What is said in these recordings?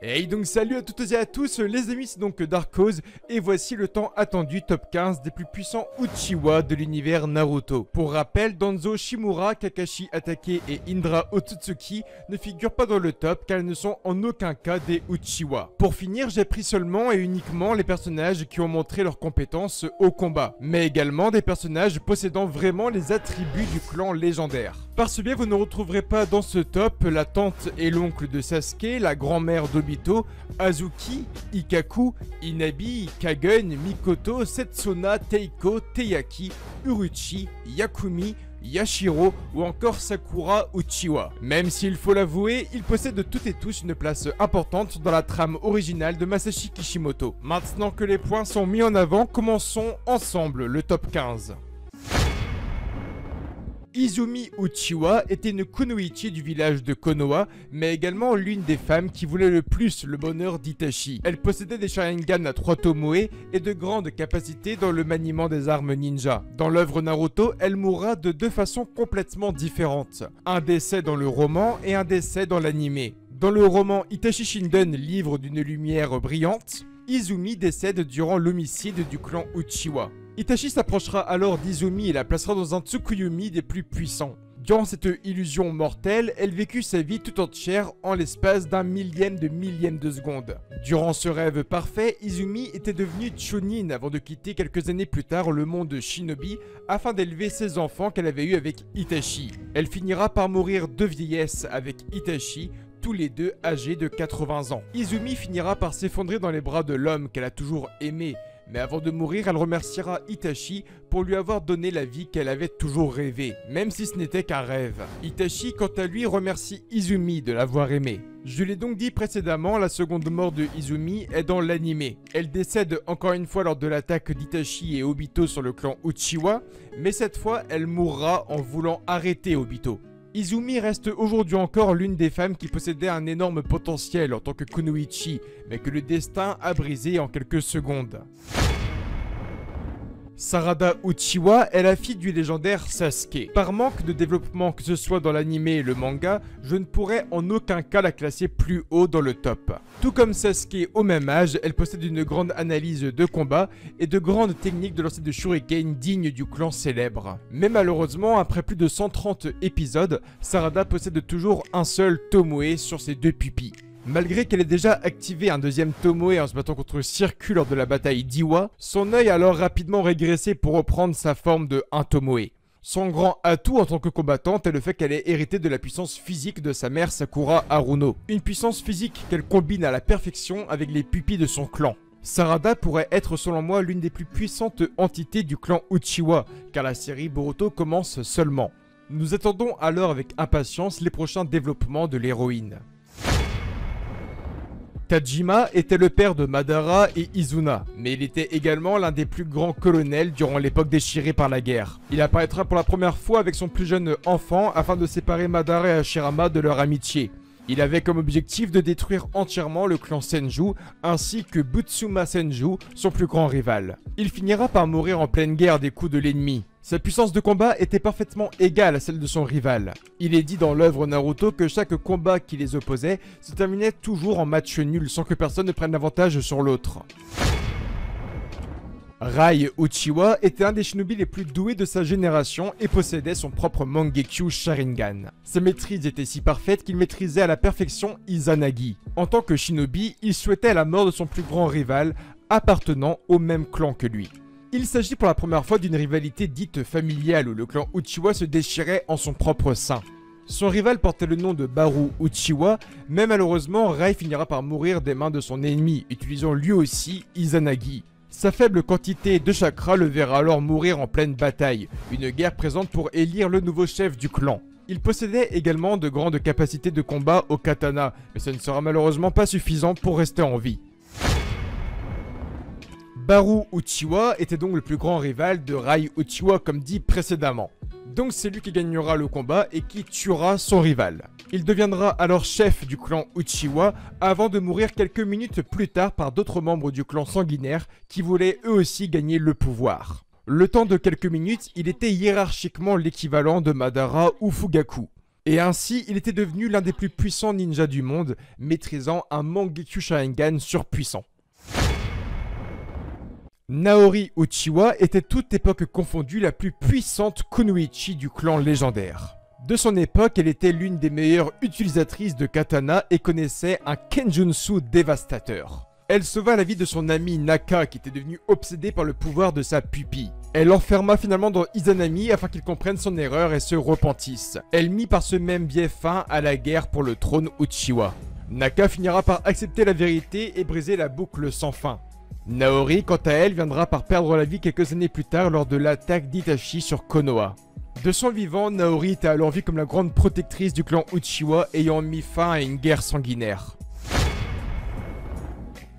Hey donc salut à toutes et à tous les amis, c'est donc Darkows et voici le temps attendu top 15 des plus puissants Uchiha de l'univers Naruto. Pour rappel, Danzo Shimura, Kakashi Hatake et Indra Otsutsuki ne figurent pas dans le top car ils ne sont en aucun cas des Uchiha. Pour finir, j'ai pris seulement et uniquement les personnages qui ont montré leurs compétences au combat, mais également des personnages possédant vraiment les attributs du clan légendaire. Par ce biais, vous ne retrouverez pas dans ce top la tante et l'oncle de Sasuke, la grand-mère de Obito, Azuki, Ikaku, Inabi, Kagen, Mikoto, Setsuna, Teiko, Teyaki, Uruchi, Yakumi, Yashiro ou encore Sakura Uchiha. Même s'il faut l'avouer, ils possèdent toutes et tous une place importante dans la trame originale de Masashi Kishimoto. Maintenant que les points sont mis en avant, commençons ensemble le top 15. Izumi Uchiha était une kunoichi du village de Konoha, mais également l'une des femmes qui voulait le plus le bonheur d'Itachi. Elle possédait des Sharingan à 3 tomoe et de grandes capacités dans le maniement des armes ninja. Dans l'œuvre Naruto, elle mourra de deux façons complètement différentes. Un décès dans le roman et un décès dans l'anime. Dans le roman Itachi Shinden, livre d'une lumière brillante, Izumi décède durant l'homicide du clan Uchiha. Itachi s'approchera alors d'Izumi et la placera dans un Tsukuyomi des plus puissants. Durant cette illusion mortelle, elle vécut sa vie tout entière en l'espace d'un millième de seconde. Durant ce rêve parfait, Izumi était devenue Chunin avant de quitter quelques années plus tard le monde Shinobi afin d'élever ses enfants qu'elle avait eus avec Itachi. Elle finira par mourir de vieillesse avec Itachi, tous les deux âgés de 80 ans. Izumi finira par s'effondrer dans les bras de l'homme qu'elle a toujours aimé. Mais avant de mourir, elle remerciera Itachi pour lui avoir donné la vie qu'elle avait toujours rêvée, même si ce n'était qu'un rêve. Itachi, quant à lui, remercie Izumi de l'avoir aimée. Je l'ai donc dit précédemment, la seconde mort de Izumi est dans l'anime. Elle décède encore une fois lors de l'attaque d'Itachi et Obito sur le clan Uchiha, mais cette fois, elle mourra en voulant arrêter Obito. Izumi reste aujourd'hui encore l'une des femmes qui possédait un énorme potentiel en tant que kunoichi, mais que le destin a brisé en quelques secondes. Sarada Uchiha est la fille du légendaire Sasuke. Par manque de développement que ce soit dans l'anime et le manga, je ne pourrais en aucun cas la classer plus haut dans le top. Tout comme Sasuke au même âge, elle possède une grande analyse de combat et de grandes techniques de lancer de shuriken dignes du clan célèbre. Mais malheureusement, après plus de 130 épisodes, Sarada possède toujours un seul tomoe sur ses deux pupilles. Malgré qu'elle ait déjà activé un deuxième tomoe en se battant contre Circu lors de la bataille d'Iwa, son œil a alors rapidement régressé pour reprendre sa forme de un tomoe. Son grand atout en tant que combattante est le fait qu'elle ait hérité de la puissance physique de sa mère Sakura Haruno. Une puissance physique qu'elle combine à la perfection avec les pupilles de son clan. Sarada pourrait être selon moi l'une des plus puissantes entités du clan Uchiha, car la série Boruto commence seulement. Nous attendons alors avec impatience les prochains développements de l'héroïne. Tajima était le père de Madara et Izuna, mais il était également l'un des plus grands colonels durant l'époque déchirée par la guerre. Il apparaîtra pour la première fois avec son plus jeune enfant afin de séparer Madara et Hashirama de leur amitié. Il avait comme objectif de détruire entièrement le clan Senju ainsi que Butsuma Senju, son plus grand rival. Il finira par mourir en pleine guerre des coups de l'ennemi. Sa puissance de combat était parfaitement égale à celle de son rival. Il est dit dans l'œuvre Naruto que chaque combat qui les opposait se terminait toujours en match nul sans que personne ne prenne l'avantage sur l'autre. Rai Uchiha était un des shinobi les plus doués de sa génération et possédait son propre Mangekyō Sharingan. Sa maîtrise était si parfaite qu'il maîtrisait à la perfection Izanagi. En tant que shinobi, il souhaitait la mort de son plus grand rival appartenant au même clan que lui. Il s'agit pour la première fois d'une rivalité dite familiale où le clan Uchiha se déchirait en son propre sein. Son rival portait le nom de Baru Uchiha, mais malheureusement Rai finira par mourir des mains de son ennemi, utilisant lui aussi Izanagi. Sa faible quantité de chakra le verra alors mourir en pleine bataille, une guerre présente pour élire le nouveau chef du clan. Il possédait également de grandes capacités de combat au katana, mais ce ne sera malheureusement pas suffisant pour rester en vie. Baru Uchiha était donc le plus grand rival de Rai Uchiha comme dit précédemment. Donc c'est lui qui gagnera le combat et qui tuera son rival. Il deviendra alors chef du clan Uchiha avant de mourir quelques minutes plus tard par d'autres membres du clan sanguinaire qui voulaient eux aussi gagner le pouvoir. Le temps de quelques minutes, il était hiérarchiquement l'équivalent de Madara ou Fugaku. Et ainsi, il était devenu l'un des plus puissants ninjas du monde, maîtrisant un Mangekyō Sharingan surpuissant. Naori Uchiha était toute époque confondue la plus puissante kunoichi du clan légendaire. De son époque, elle était l'une des meilleures utilisatrices de katana et connaissait un kenjutsu dévastateur. Elle sauva la vie de son ami Naka qui était devenu obsédé par le pouvoir de sa pupille. Elle l'enferma finalement dans Izanami afin qu'il comprenne son erreur et se repentisse. Elle mit par ce même biais fin à la guerre pour le trône Uchiha. Naka finira par accepter la vérité et briser la boucle sans fin. Naori, quant à elle, viendra par perdre la vie quelques années plus tard lors de l'attaque d'Itachi sur Konoha. De son vivant, Naori était alors vue comme la grande protectrice du clan Uchiha ayant mis fin à une guerre sanguinaire.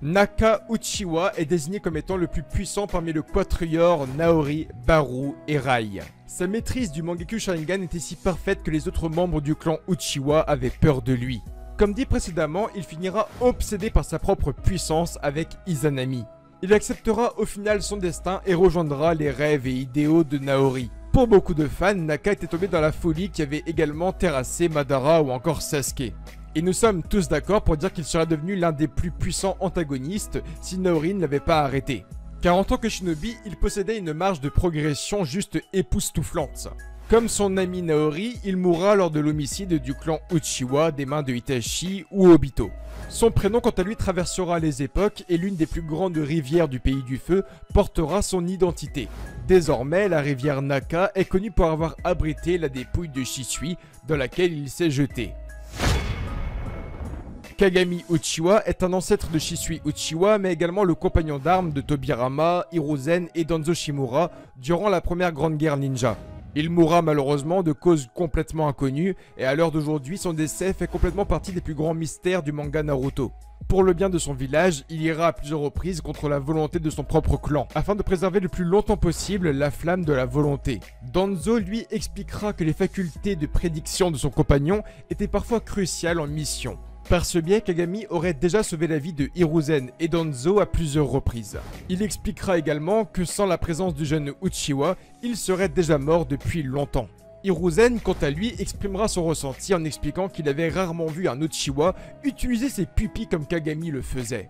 Naka Uchiha est désigné comme étant le plus puissant parmi le quatrior Naori, Baru et Rai. Sa maîtrise du Mangekyō Sharingan était si parfaite que les autres membres du clan Uchiha avaient peur de lui. Comme dit précédemment, il finira obsédé par sa propre puissance avec Izanami. Il acceptera au final son destin et rejoindra les rêves et idéaux de Naori. Pour beaucoup de fans, Naka était tombé dans la folie qui avait également terrassé Madara ou encore Sasuke. Et nous sommes tous d'accord pour dire qu'il serait devenu l'un des plus puissants antagonistes si Naori ne l'avait pas arrêté. Car en tant que shinobi, il possédait une marge de progression juste époustouflante. Comme son ami Naori, il mourra lors de l'homicide du clan Uchiha des mains de Itachi ou Obito. Son prénom quant à lui traversera les époques et l'une des plus grandes rivières du Pays du Feu portera son identité. Désormais, la rivière Naka est connue pour avoir abrité la dépouille de Shisui dans laquelle il s'est jeté. Kagami Uchiha est un ancêtre de Shisui Uchiha mais également le compagnon d'armes de Tobirama, Hiruzen et Danzo Shimura durant la première grande guerre ninja. Il mourra malheureusement de causes complètement inconnues et à l'heure d'aujourd'hui son décès fait complètement partie des plus grands mystères du manga Naruto. Pour le bien de son village, il ira à plusieurs reprises contre la volonté de son propre clan, afin de préserver le plus longtemps possible la flamme de la volonté. Danzo lui expliquera que les facultés de prédiction de son compagnon étaient parfois cruciales en mission. Par ce biais, Kagami aurait déjà sauvé la vie de Hiruzen et Danzo à plusieurs reprises. Il expliquera également que sans la présence du jeune Uchiha, il serait déjà mort depuis longtemps. Hiruzen, quant à lui, exprimera son ressenti en expliquant qu'il avait rarement vu un Uchiha utiliser ses pupilles comme Kagami le faisait.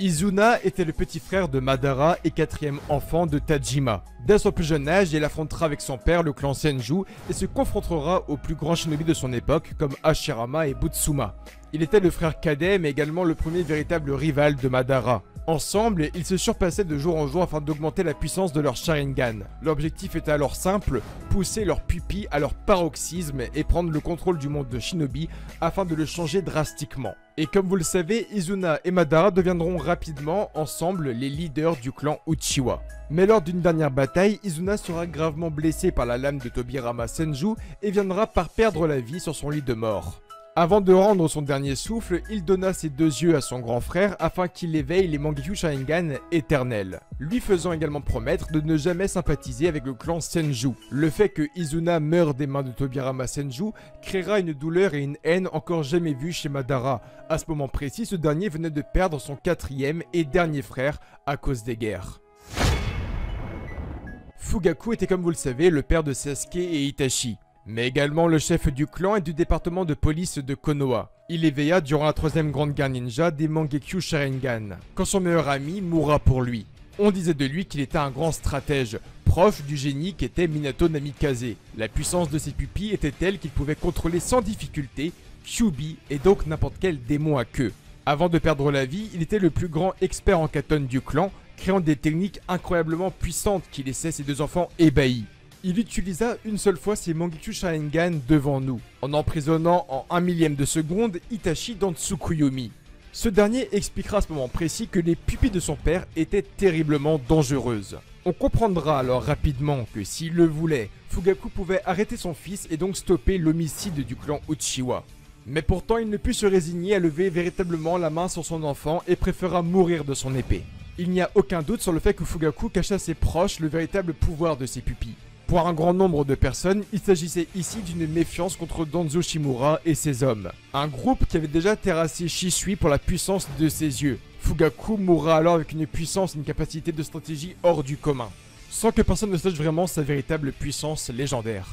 Izuna était le petit frère de Madara et quatrième enfant de Tajima. Dès son plus jeune âge, il affrontera avec son père le clan Senju et se confrontera aux plus grands shinobi de son époque comme Hashirama et Butsuma. Il était le frère cadet mais également le premier véritable rival de Madara. Ensemble, ils se surpassaient de jour en jour afin d'augmenter la puissance de leur Sharingan. L'objectif était alors simple, pousser leurs pupilles à leur paroxysme et prendre le contrôle du monde de Shinobi afin de le changer drastiquement. Et comme vous le savez, Izuna et Madara deviendront rapidement ensemble les leaders du clan Uchiha. Mais lors d'une dernière bataille, Izuna sera gravement blessée par la lame de Tobirama Senju et viendra par perdre la vie sur son lit de mort. Avant de rendre son dernier souffle, il donna ses deux yeux à son grand frère afin qu'il éveille les Mangekyō Sharingan éternels, lui faisant également promettre de ne jamais sympathiser avec le clan Senju. Le fait que Izuna meure des mains de Tobirama Senju créera une douleur et une haine encore jamais vues chez Madara. À ce moment précis, ce dernier venait de perdre son quatrième et dernier frère à cause des guerres. Fugaku était comme vous le savez le père de Sasuke et Itachi, mais également le chef du clan et du département de police de Konoha. Il éveilla durant la troisième grande guerre ninja des Mangekyō Sharingan, quand son meilleur ami mourra pour lui. On disait de lui qu'il était un grand stratège, proche du génie qu'était Minato Namikaze. La puissance de ses pupilles était telle qu'il pouvait contrôler sans difficulté Jūbi et donc n'importe quel démon à queue. Avant de perdre la vie, il était le plus grand expert en katane du clan, créant des techniques incroyablement puissantes qui laissaient ses deux enfants ébahis. Il utilisa une seule fois ses Mangekyō Sharingan devant nous, en emprisonnant en 1/1000 de seconde Itachi dans Tsukuyomi. Ce dernier expliquera à ce moment précis que les pupilles de son père étaient terriblement dangereuses. On comprendra alors rapidement que s'il le voulait, Fugaku pouvait arrêter son fils et donc stopper l'homicide du clan Uchiha. Mais pourtant il ne put se résigner à lever véritablement la main sur son enfant et préféra mourir de son épée. Il n'y a aucun doute sur le fait que Fugaku cacha à ses proches le véritable pouvoir de ses pupilles. Pour un grand nombre de personnes, il s'agissait ici d'une méfiance contre Danzo Shimura et ses hommes, un groupe qui avait déjà terrassé Shisui pour la puissance de ses yeux. Fugaku mourra alors avec une puissance et une capacité de stratégie hors du commun, sans que personne ne sache vraiment sa véritable puissance légendaire.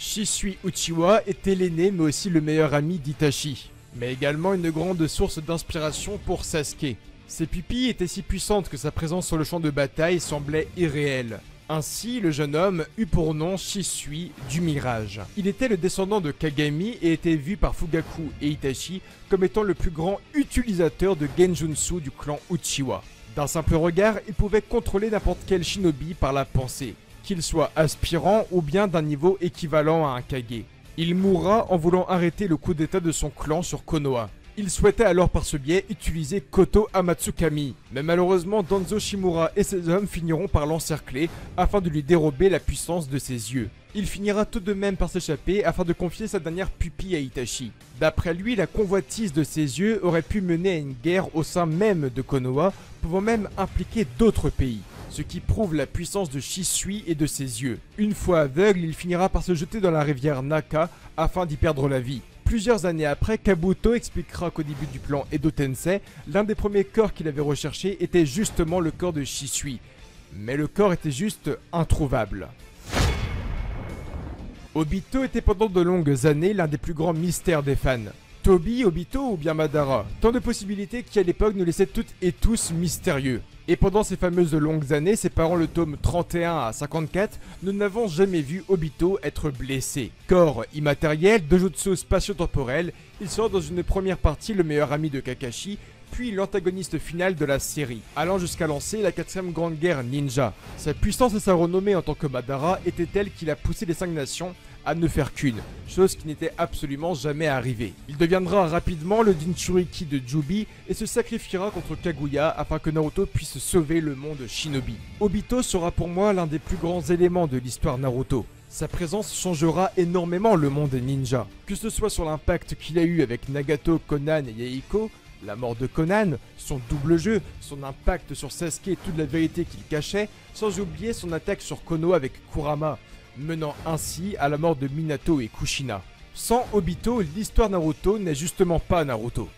Shisui Uchiha était l'aîné mais aussi le meilleur ami d'Itachi, mais également une grande source d'inspiration pour Sasuke. Ses pupilles étaient si puissantes que sa présence sur le champ de bataille semblait irréelle. Ainsi, le jeune homme eut pour nom Shisui du Mirage. Il était le descendant de Kagami et était vu par Fugaku et Itachi comme étant le plus grand utilisateur de Genjutsu du clan Uchiha. D'un simple regard, il pouvait contrôler n'importe quel shinobi par la pensée, qu'il soit aspirant ou bien d'un niveau équivalent à un Kage. Il mourra en voulant arrêter le coup d'état de son clan sur Konoha. Il souhaitait alors par ce biais utiliser Koto Amatsukami, mais malheureusement Danzo Shimura et ses hommes finiront par l'encercler afin de lui dérober la puissance de ses yeux. Il finira tout de même par s'échapper afin de confier sa dernière pupille à Itachi. D'après lui, la convoitise de ses yeux aurait pu mener à une guerre au sein même de Konoha, pouvant même impliquer d'autres pays, ce qui prouve la puissance de Shisui et de ses yeux. Une fois aveugle, il finira par se jeter dans la rivière Naka afin d'y perdre la vie. Plusieurs années après, Kabuto expliquera qu'au début du plan Edo Tensei, l'un des premiers corps qu'il avait recherché était justement le corps de Shisui, mais le corps était juste introuvable. Obito était pendant de longues années l'un des plus grands mystères des fans. Tobi, Obito ou bien Madara, tant de possibilités qui à l'époque nous laissaient toutes et tous mystérieux. Et pendant ces fameuses longues années séparant le tome 31 à 54, nous n'avons jamais vu Obito être blessé. Corps immatériel, de jutsu spatio-temporel, il sera dans une première partie le meilleur ami de Kakashi, puis l'antagoniste final de la série, allant jusqu'à lancer la 4ème grande guerre ninja. Sa puissance et sa renommée en tant que Madara étaient telles qu'il a poussé les 5 nations à ne faire qu'une, chose qui n'était absolument jamais arrivée. Il deviendra rapidement le Jinchuriki de Jūbi et se sacrifiera contre Kaguya afin que Naruto puisse sauver le monde Shinobi. Obito sera pour moi l'un des plus grands éléments de l'histoire Naruto. Sa présence changera énormément le monde ninja, que ce soit sur l'impact qu'il a eu avec Nagato, Konan et Yahiko, la mort de Konan, son double jeu, son impact sur Sasuke et toute la vérité qu'il cachait, sans oublier son attaque sur Konoha avec Kurama, menant ainsi à la mort de Minato et Kushina. Sans Obito, l'histoire Naruto n'est justement pas Naruto.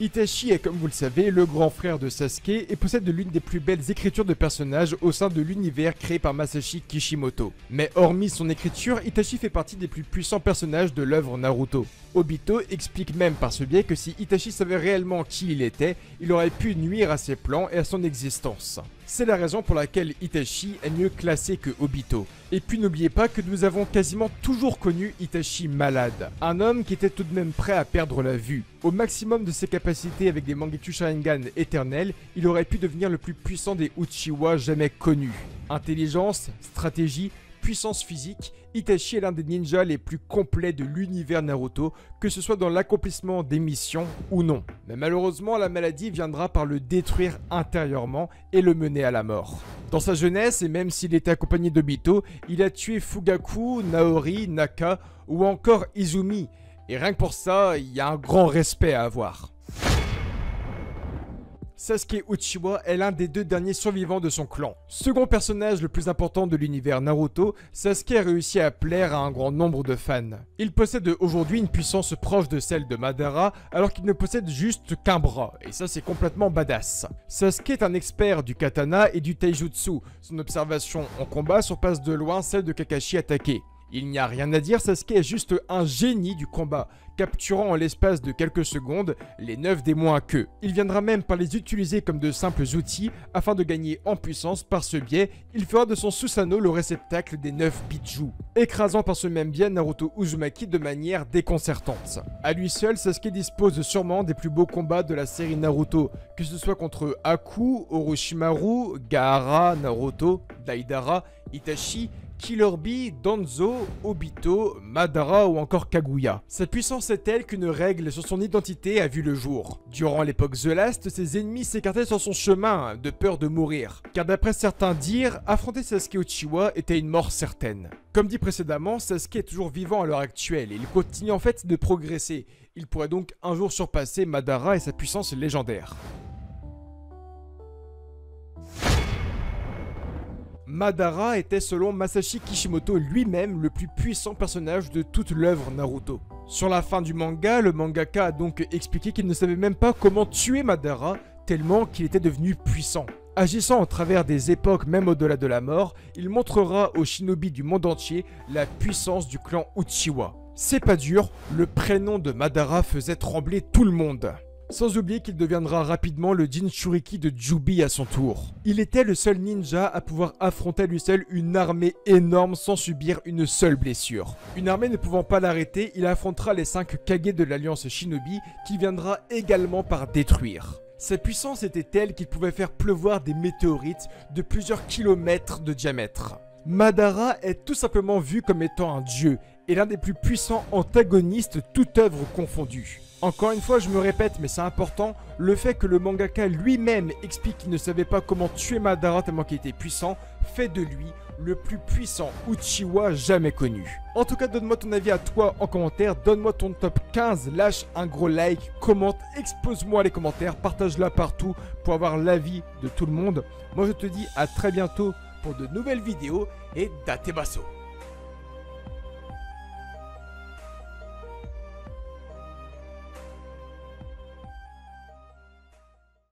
Itachi est, comme vous le savez, le grand frère de Sasuke et possède l'une des plus belles écritures de personnages au sein de l'univers créé par Masashi Kishimoto. Mais hormis son écriture, Itachi fait partie des plus puissants personnages de l'œuvre Naruto. Obito explique même par ce biais que si Itachi savait réellement qui il était, il aurait pu nuire à ses plans et à son existence. C'est la raison pour laquelle Itachi est mieux classé que Obito. Et puis n'oubliez pas que nous avons quasiment toujours connu Itachi malade, un homme qui était tout de même prêt à perdre la vue. Au maximum de ses capacités avec des Mangekyō Sharingan éternels, il aurait pu devenir le plus puissant des Uchiha jamais connus. Intelligence, stratégie, puissance physique, Itachi est l'un des ninjas les plus complets de l'univers Naruto, que ce soit dans l'accomplissement des missions ou non. Mais malheureusement, la maladie viendra par le détruire intérieurement et le mener à la mort. Dans sa jeunesse, et même s'il était accompagné d'Obito, il a tué Fugaku, Naori, Naka ou encore Izumi. Et rien que pour ça, il y a un grand respect à avoir. Sasuke Uchiha est l'un des deux derniers survivants de son clan. Second personnage le plus important de l'univers Naruto, Sasuke a réussi à plaire à un grand nombre de fans. Il possède aujourd'hui une puissance proche de celle de Madara, alors qu'il ne possède juste qu'un bras, et ça c'est complètement badass. Sasuke est un expert du katana et du taijutsu, son observation en combat surpasse de loin celle de Kakashi Hatake. Il n'y a rien à dire, Sasuke est juste un génie du combat, capturant en l'espace de quelques secondes les 9 démons à queue. Il viendra même par les utiliser comme de simples outils afin de gagner en puissance. Par ce biais, il fera de son Susanoo le réceptacle des 9 Bijuu, écrasant par ce même biais Naruto Uzumaki de manière déconcertante. A lui seul, Sasuke dispose sûrement des plus beaux combats de la série Naruto, que ce soit contre Haku, Orochimaru, Gaara, Naruto, Daidara, Itachi, Killer Bee, Danzo, Obito, Madara ou encore Kaguya. Sa puissance est telle qu'une règle sur son identité a vu le jour. Durant l'époque The Last, ses ennemis s'écartaient sur son chemin de peur de mourir, car d'après certains dires, affronter Sasuke Uchiha était une mort certaine. Comme dit précédemment, Sasuke est toujours vivant à l'heure actuelle et il continue en fait de progresser. Il pourrait donc un jour surpasser Madara et sa puissance légendaire. Madara était selon Masashi Kishimoto lui-même le plus puissant personnage de toute l'œuvre Naruto. Sur la fin du manga, le mangaka a donc expliqué qu'il ne savait même pas comment tuer Madara tellement qu'il était devenu puissant. Agissant au travers des époques même au-delà de la mort, il montrera aux shinobi du monde entier la puissance du clan Uchiha. C'est pas dur, le prénom de Madara faisait trembler tout le monde. Sans oublier qu'il deviendra rapidement le Jinchuriki de Jūbi à son tour. Il était le seul ninja à pouvoir affronter à lui seul une armée énorme sans subir une seule blessure. Une armée ne pouvant pas l'arrêter, il affrontera les 5 Kage de l'Alliance Shinobi qui viendra également par détruire. Sa puissance était telle qu'il pouvait faire pleuvoir des météorites de plusieurs kilomètres de diamètre. Madara est tout simplement vu comme étant un dieu et l'un des plus puissants antagonistes, toute œuvre confondue. Encore une fois, je me répète, mais c'est important, le fait que le mangaka lui-même explique qu'il ne savait pas comment tuer Madara tellement qu'il était puissant, fait de lui le plus puissant Uchiha jamais connu. En tout cas, donne-moi ton avis à toi en commentaire, donne-moi ton top 15, lâche un gros like, commente, expose-moi les commentaires, partage-la partout pour avoir l'avis de tout le monde. Moi, je te dis à très bientôt pour de nouvelles vidéos et datebaso.